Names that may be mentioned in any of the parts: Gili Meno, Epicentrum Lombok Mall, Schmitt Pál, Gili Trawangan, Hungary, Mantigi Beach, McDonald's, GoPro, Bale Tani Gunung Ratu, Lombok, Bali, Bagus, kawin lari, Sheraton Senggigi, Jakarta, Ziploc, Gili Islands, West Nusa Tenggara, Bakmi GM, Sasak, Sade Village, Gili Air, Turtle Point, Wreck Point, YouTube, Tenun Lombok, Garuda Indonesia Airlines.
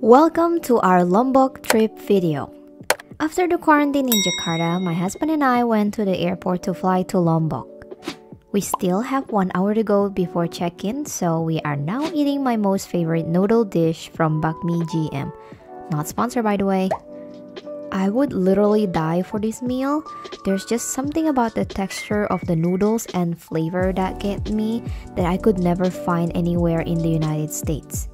Welcome to our Lombok trip video. After the quarantine in Jakarta, my husband and I went to the airport to fly to Lombok. We still have 1 hour to go before check-in, so we are now eating my most favorite noodle dish from Bakmi GM. Not sponsored, by the way. I would literally die for this meal. There's just something about the texture of the noodles and flavor that get me that I could never find anywhere in the United States.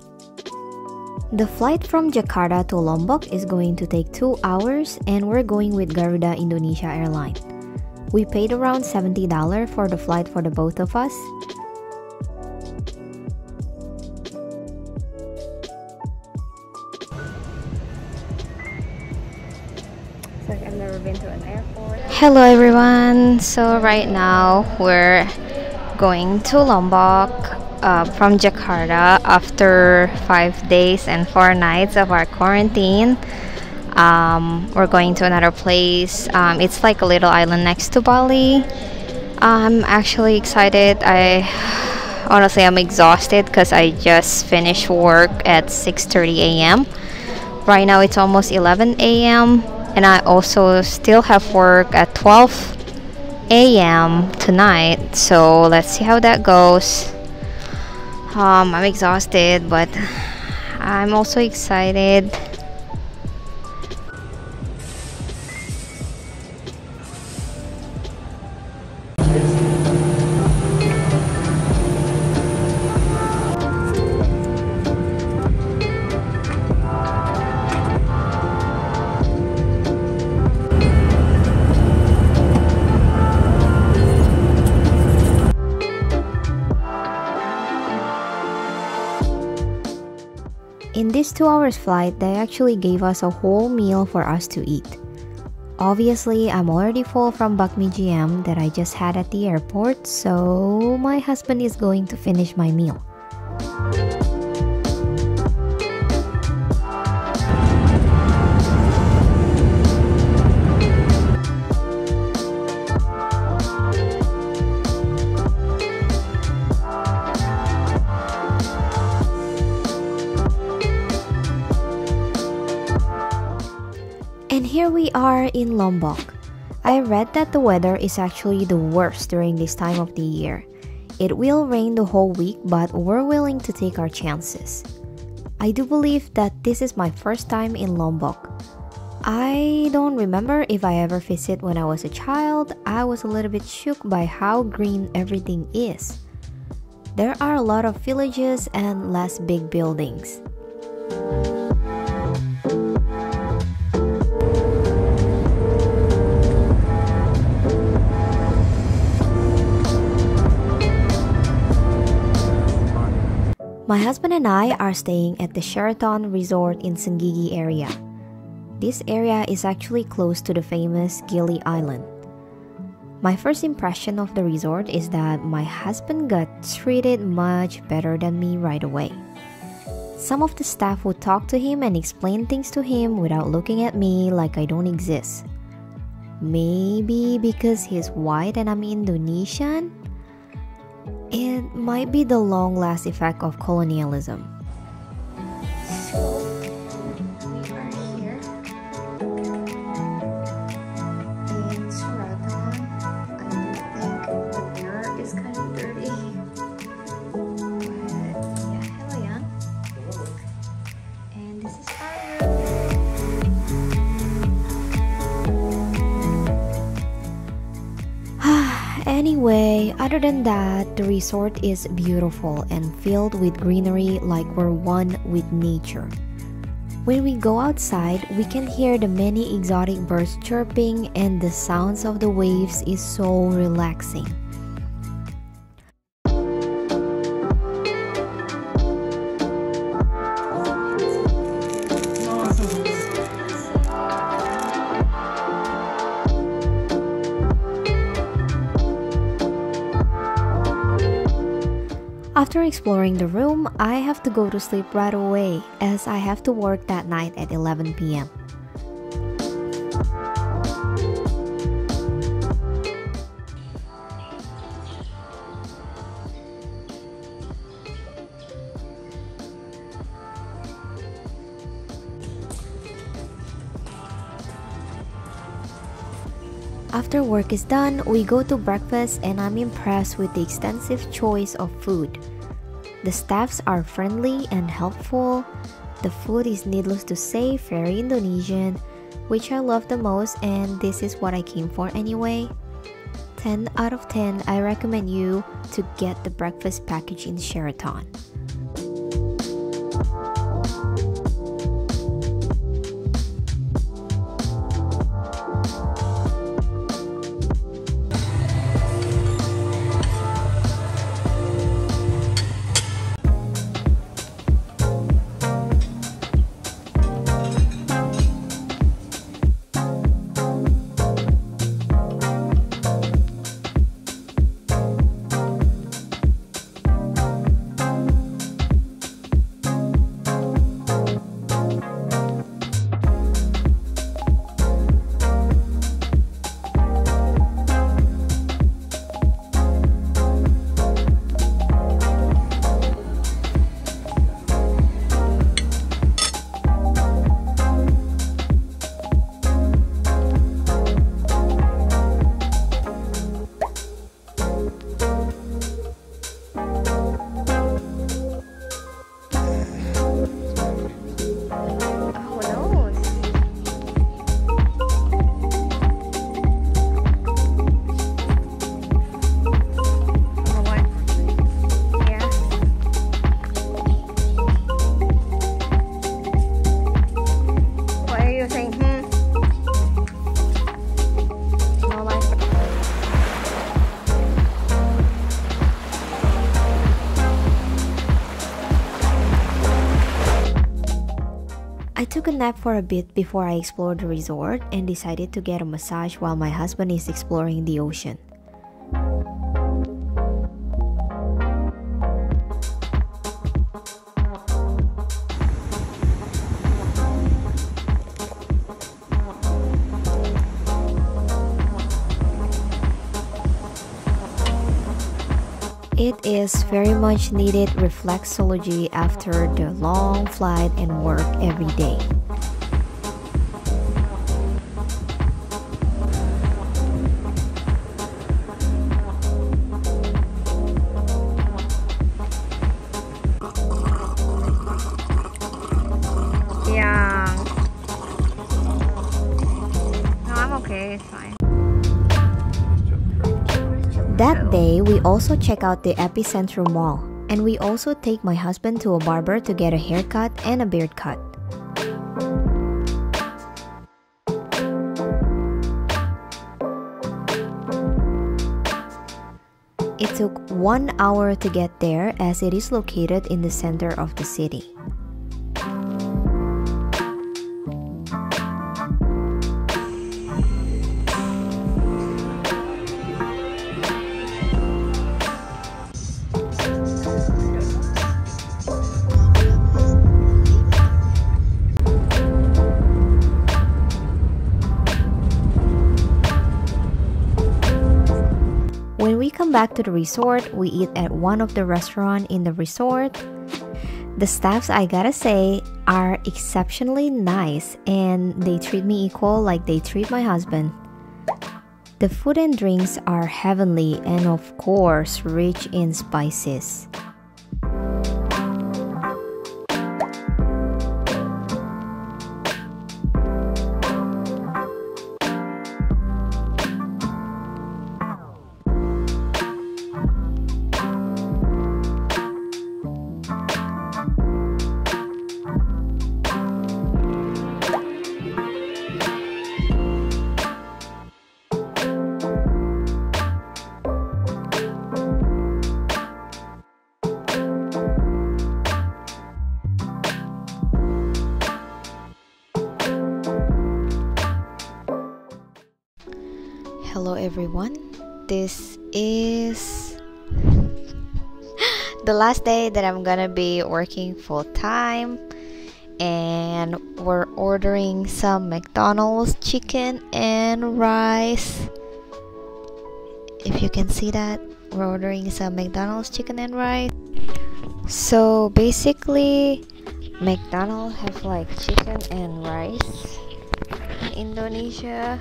The flight from Jakarta to Lombok is going to take 2 hours, and we're going with Garuda Indonesia Airlines. We paid around $70 for the flight for the both of us. It's like I've never been to an airport. Hello everyone! So right now we're going to Lombok from Jakarta after 5 days and 4 nights of our quarantine. We're going to another place. It's like a little island next to Bali. I'm actually excited. I'm exhausted because I just finished work at 6:30 a.m. Right now it's almost 11 a.m. and I also still have work at 12 a.m. tonight, so let's see how that goes. I'm exhausted, but I'm also excited. In this 2 hours flight, they actually gave us a whole meal for us to eat. Obviously, I'm already full from Bakmi GM that I just had at the airport, so my husband is going to finish my meal. And here we are in Lombok. I read that the weather is actually the worst during this time of the year. It will rain the whole week, but we're willing to take our chances. I do believe that this is my first time in Lombok. I don't remember if I ever visited when I was a child. I was a little bit shook by how green everything is. There are a lot of villages and less big buildings. My husband and I are staying at the Sheraton Resort in Senggigi area. This area is actually close to the famous Gili Island. My first impression of the resort is that my husband got treated much better than me right away. Some of the staff would talk to him and explain things to him without looking at me like I don't exist. Maybe because he's white and I'm Indonesian? It might be the long-lasting effect of colonialism. Anyway, other than that, the resort is beautiful and filled with greenery like we're one with nature. When we go outside, we can hear the many exotic birds chirping, and the sounds of the waves is so relaxing. After exploring the room, I have to go to sleep right away as I have to work that night at 11 PM. After work is done, we go to breakfast and I'm impressed with the extensive choice of food. The staffs are friendly and helpful. The food is, needless to say, very Indonesian, which I love the most, and this is what I came for anyway. 10 out of 10, I recommend you to get the breakfast package in Sheraton. I took a nap for a bit before I explored the resort and decided to get a massage while my husband is exploring the ocean. It is very much needed reflexology after the long flight and work every day. That day, we also check out the Epicentrum Mall, and we also take my husband to a barber to get a haircut and a beard cut. It took 1 hour to get there as it is located in the center of the city. When we come back to the resort, we eat at one of the restaurants in the resort. The staffs, I gotta say, are exceptionally nice and they treat me equal like they treat my husband. The food and drinks are heavenly and of course rich in spices. Hello everyone, this is the last day that I'm gonna be working full time, and we're ordering some McDonald's chicken and rice. If you can see that, we're ordering some McDonald's chicken and rice. So basically McDonald's have like chicken and rice in Indonesia,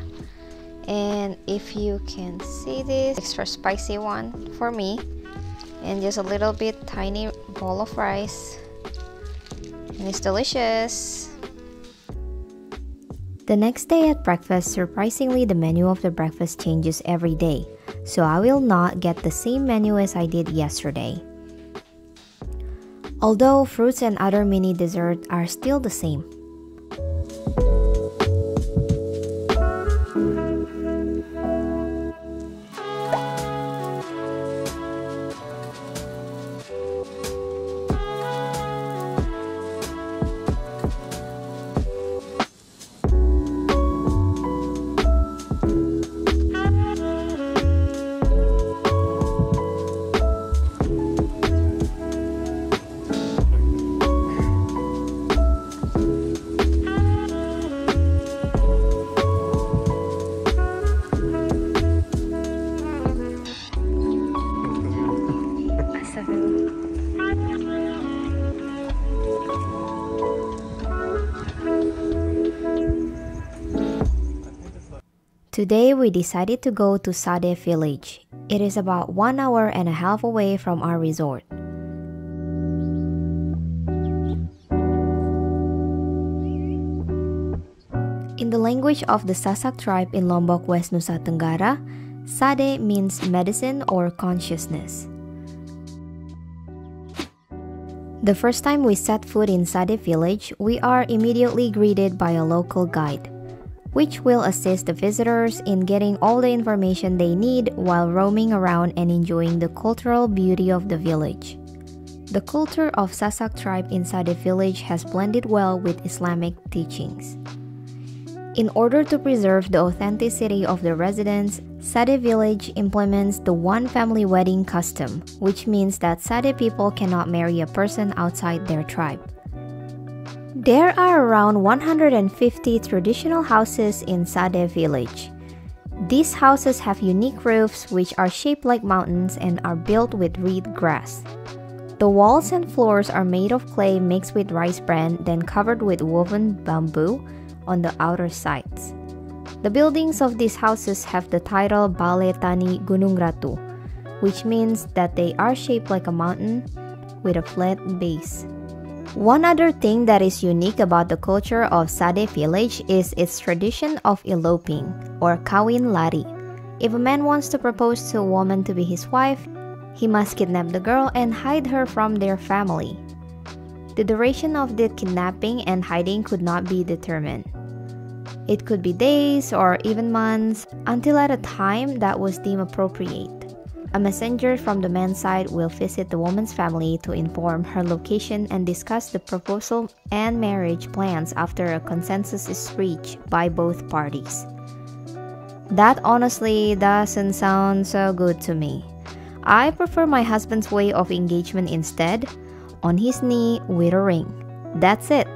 and if you can see this extra spicy one for me, and just a little bit tiny bowl of rice, and it's delicious. The next day at breakfast, surprisingly the menu of the breakfast changes every day, so I will not get the same menu as I did yesterday. Although fruits and other mini desserts are still the same. Today we decided to go to Sade Village. It is about 1.5 hours away from our resort. In the language of the Sasak tribe in Lombok, West Nusa Tenggara, Sade means medicine or consciousness. The first time we set foot in Sade Village, we are immediately greeted by a local guide, which will assist the visitors in getting all the information they need while roaming around and enjoying the cultural beauty of the village. The culture of Sasak tribe in Sade Village has blended well with Islamic teachings. In order to preserve the authenticity of the residents, Sade Village implements the one-family wedding custom, which means that Sade people cannot marry a person outside their tribe. There are around 150 traditional houses in Sade Village. These houses have unique roofs which are shaped like mountains and are built with reed grass. The walls and floors are made of clay mixed with rice bran, then covered with woven bamboo on the outer sides. The buildings of these houses have the title Bale Tani Gunung Ratu, which means that they are shaped like a mountain with a flat base. One other thing that is unique about the culture of Sade Village is its tradition of eloping, or kawin lari. If a man wants to propose to a woman to be his wife, he must kidnap the girl and hide her from their family. The duration of the kidnapping and hiding could not be determined. It could be days or even months, until at a time that was deemed appropriate. A messenger from the man's side will visit the woman's family to inform her location and discuss the proposal and marriage plans after a consensus is reached by both parties. That honestly doesn't sound so good to me. I prefer my husband's way of engagement instead, on his knee with a ring. That's it.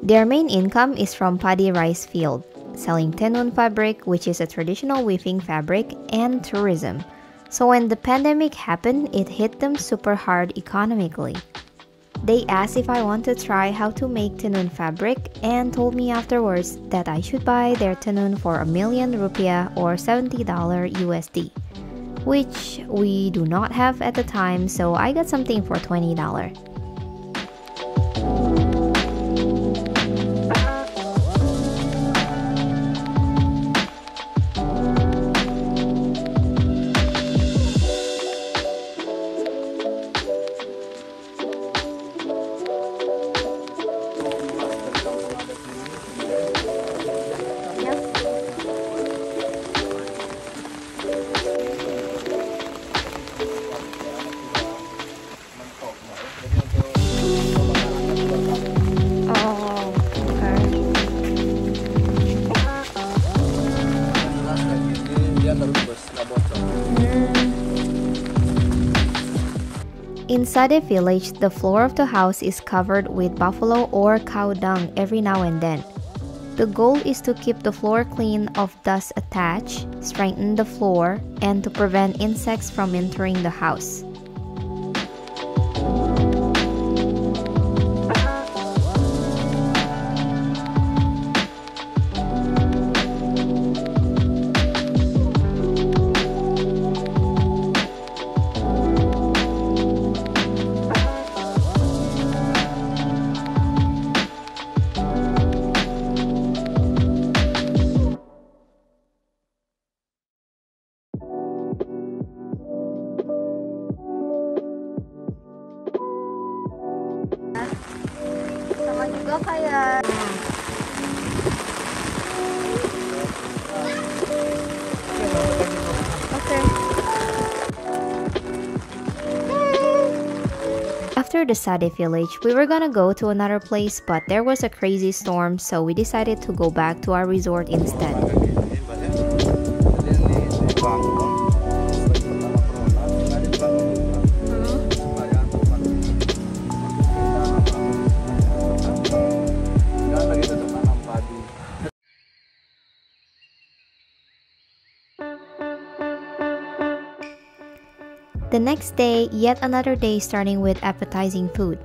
Their main income is from paddy rice field, selling tenun fabric, which is a traditional weaving fabric, and tourism. So when the pandemic happened, it hit them super hard economically. They asked if I want to try how to make tenun fabric and told me afterwards that I should buy their tenun for 1,000,000 rupiah or $70 USD, which we do not have at the time, so I got something for $20. Sade Village, the floor of the house is covered with buffalo or cow dung every now and then. The goal is to keep the floor clean of dust attached, strengthen the floor, and to prevent insects from entering the house. After the Sade Village, we were gonna go to another place, but there was a crazy storm, so we decided to go back to our resort instead. The next day, yet another day starting with appetizing food.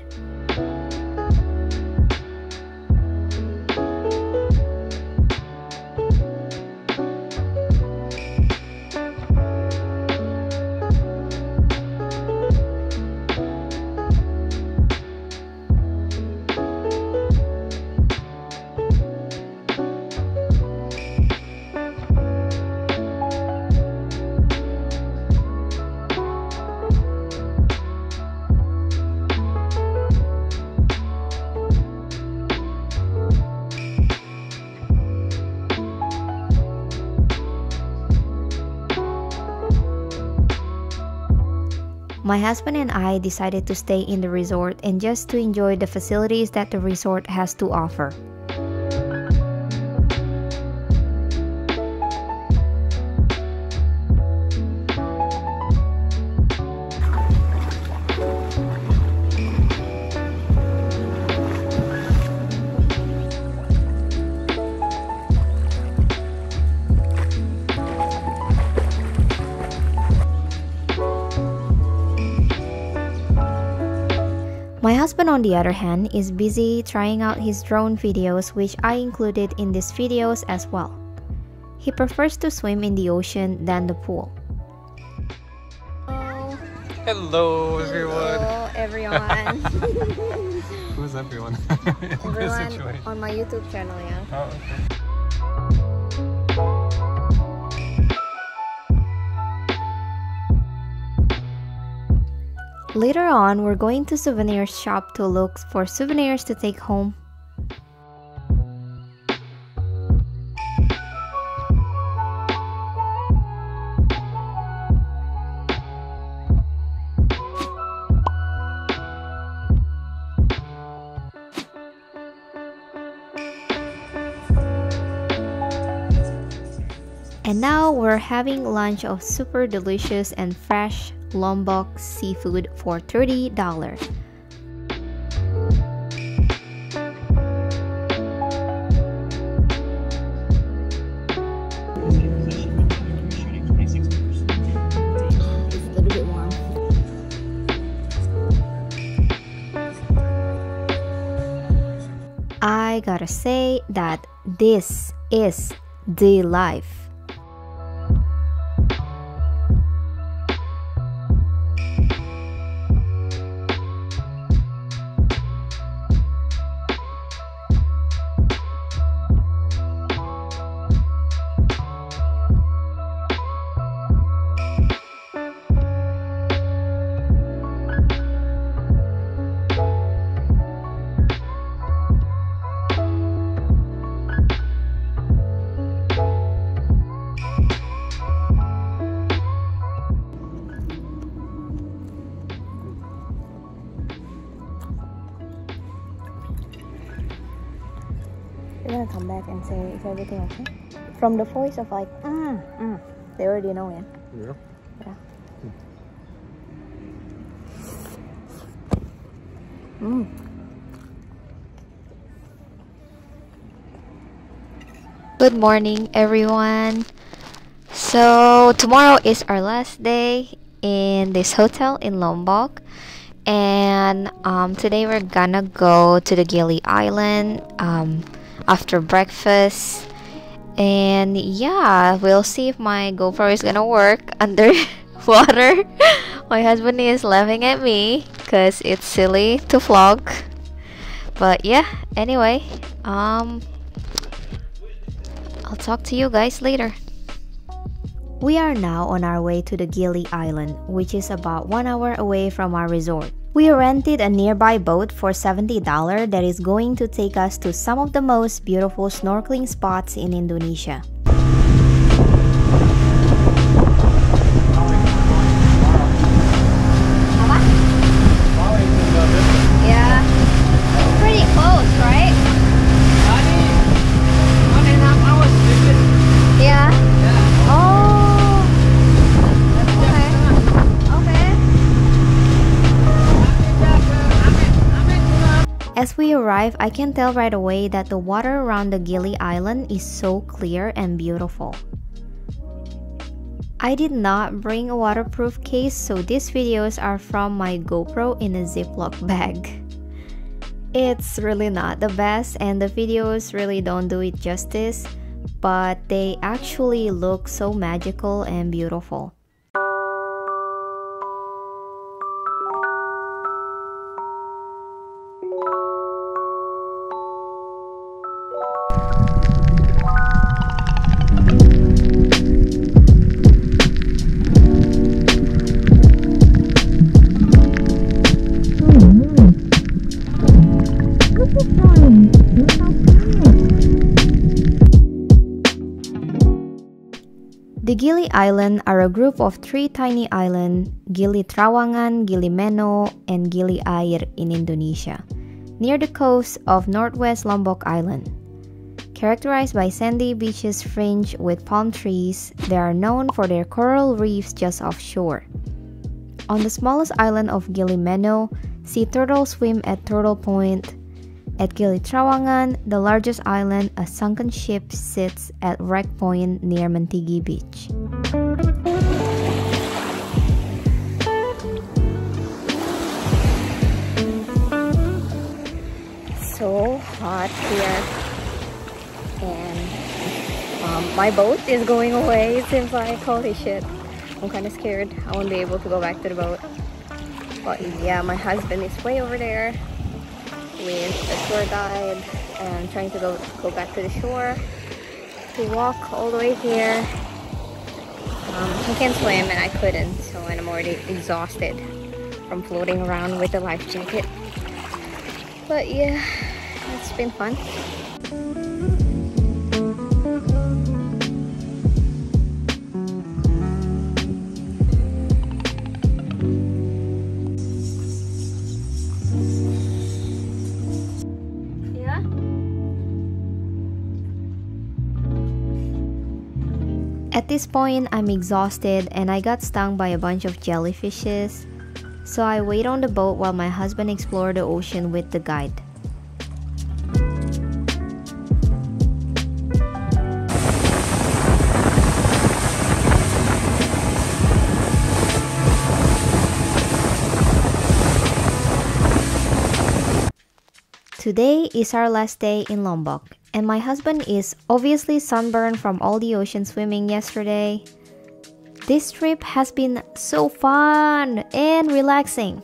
My husband and I decided to stay in the resort and just to enjoy the facilities that the resort has to offer. My husband, on the other hand, is busy trying out his drone videos, which I included in these videos as well. He prefers to swim in the ocean than the pool. Hello everyone! Hello everyone! Who's everyone? Everyone on my YouTube channel, yeah. Oh, okay. Later on, we're going to souvenir shop to look for souvenirs to take home. And now we're having lunch of super delicious and fresh Lombok seafood for $30. I gotta say that this is the life. You're gonna come back and say, is everything okay? From the voice of like, they already know, yeah? Yeah. Good morning, everyone. So tomorrow is our last day in this hotel in Lombok, and today we're gonna go to the Gili Island after breakfast. And yeah, we'll see if my GoPro is gonna work underwater. My husband is laughing at me because it's silly to vlog. But yeah, anyway, I'll talk to you guys later. We are now on our way to the Gili Island, which is about 1 hour away from our resort. We rented a nearby boat for $70 that is going to take us to some of the most beautiful snorkeling spots in Indonesia. As we arrive, I can tell right away that the water around the Gili Island is so clear and beautiful. I did not bring a waterproof case, so these videos are from my GoPro in a Ziploc bag. It's really not the best, and the videos really don't do it justice, but they actually look so magical and beautiful. The Gili Islands are a group of three tiny islands, Gili Trawangan, Gili Meno, and Gili Air in Indonesia, near the coast of northwest Lombok Island. Characterized by sandy beaches fringed with palm trees, they are known for their coral reefs just offshore. On the smallest island of Gili Meno, sea turtles swim at Turtle Point. At Gili Trawangan, the largest island, a sunken ship sits at Wreck Point near Mantigi Beach. So hot here, and my boat is going away. It seems like, holy shit, I'm kind of scared. I won't be able to go back to the boat. But yeah, my husband is way over there with a tour guide and trying to go back to the shore. We walk all the way here. He can swim and I couldn't, so I'm already exhausted from floating around with the life jacket. But yeah, it's been fun. At this point, I'm exhausted and I got stung by a bunch of jellyfishes, so I wait on the boat while my husband explored the ocean with the guide. Today is our last day in Lombok, and my husband is obviously sunburned from all the ocean swimming yesterday. This trip has been so fun and relaxing.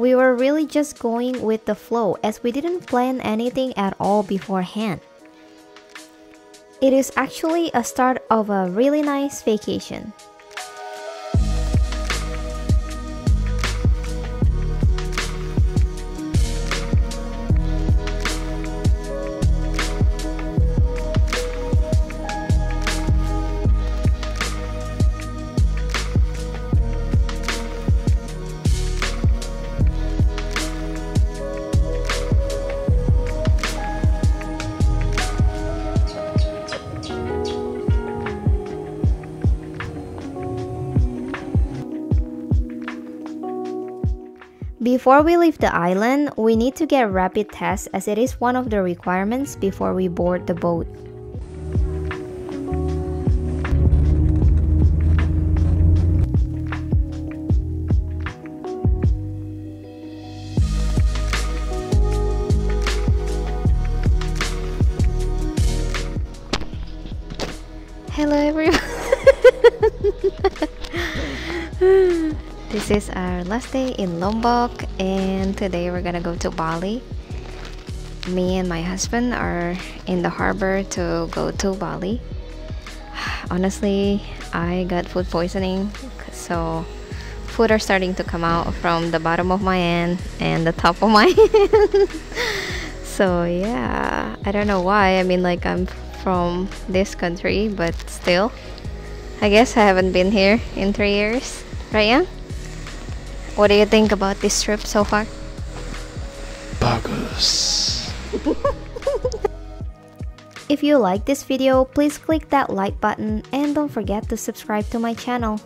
We were really just going with the flow as we didn't plan anything at all beforehand. It is actually a start of a really nice vacation. Before we leave the island, we need to get rapid tests as it is one of the requirements before we board the boat. Hello everyone! This is our last day in Lombok and today we're gonna go to Bali. Me and my husband are in the harbor to go to Bali. Honestly, I got food poisoning, so food are starting to come out from the bottom of my hand and the top of my hand. So yeah, I don't know why, I mean like I'm from this country, but still I guess I haven't been here in 3 years, right? What do you think about this trip so far? Bagus. If you like this video, please click that like button and don't forget to subscribe to my channel.